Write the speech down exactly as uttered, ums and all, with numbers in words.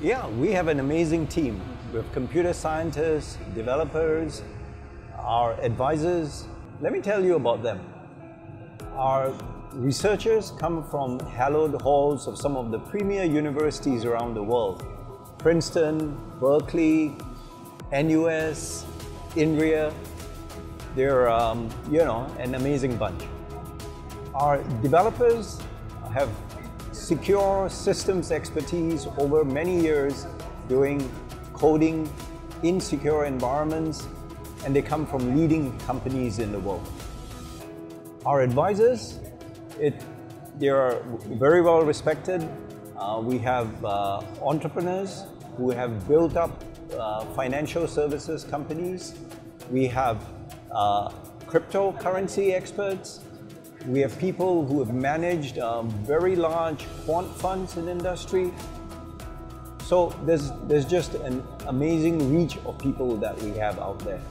Yeah, we have an amazing team. We have computer scientists, developers, our advisors. Let me tell you about them. Our researchers come from hallowed halls of some of the premier universities around the world. Princeton, Berkeley, N U S, I N R I A. They're, um, you know, an amazing bunch. Our developers have secure systems expertise over many years doing coding in secure environments, and they come from leading companies in the world. Our advisors, it, they are very well respected. Uh, we have uh, entrepreneurs who have built up uh, financial services companies. We have uh, cryptocurrency experts. We have people who have managed um, very large quant funds in industry. So there's, there's just an amazing reach of people that we have out there.